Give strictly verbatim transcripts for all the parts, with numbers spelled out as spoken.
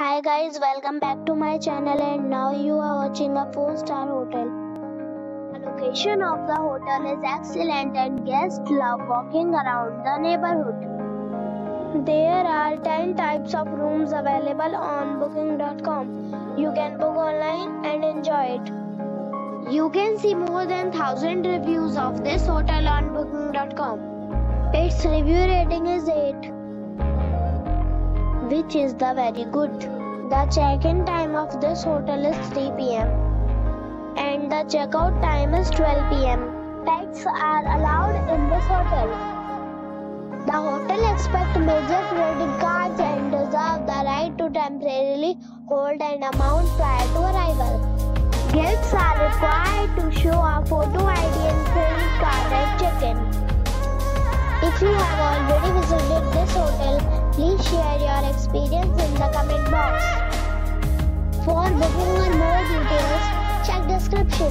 Hi guys, welcome back to my channel and now you are watching a four star hotel. The location of the hotel is excellent and guests love walking around the neighborhood. There are ten types of rooms available on booking dot com. You can book online and enjoy it. You can see more than one thousand reviews of this hotel on booking dot com. Its review rating is eight. Which is the very good. The check-in time of this hotel is three p m and the check-out time is twelve p m Pets are allowed in this hotel. The hotel accepts major credit cards and reserves the right to temporarily hold an amount prior to arrival. Guests are required to show a photo I D and credit card at check-in. If you have already visited this hotel, please share your experience in the comment box. For booking or more details, check description.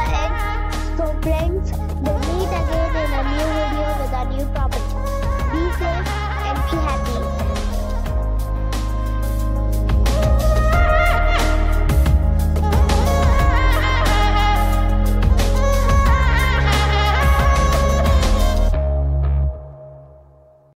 the end. So friends, we'll meet again in a new video with a new property. Be safe and be happy.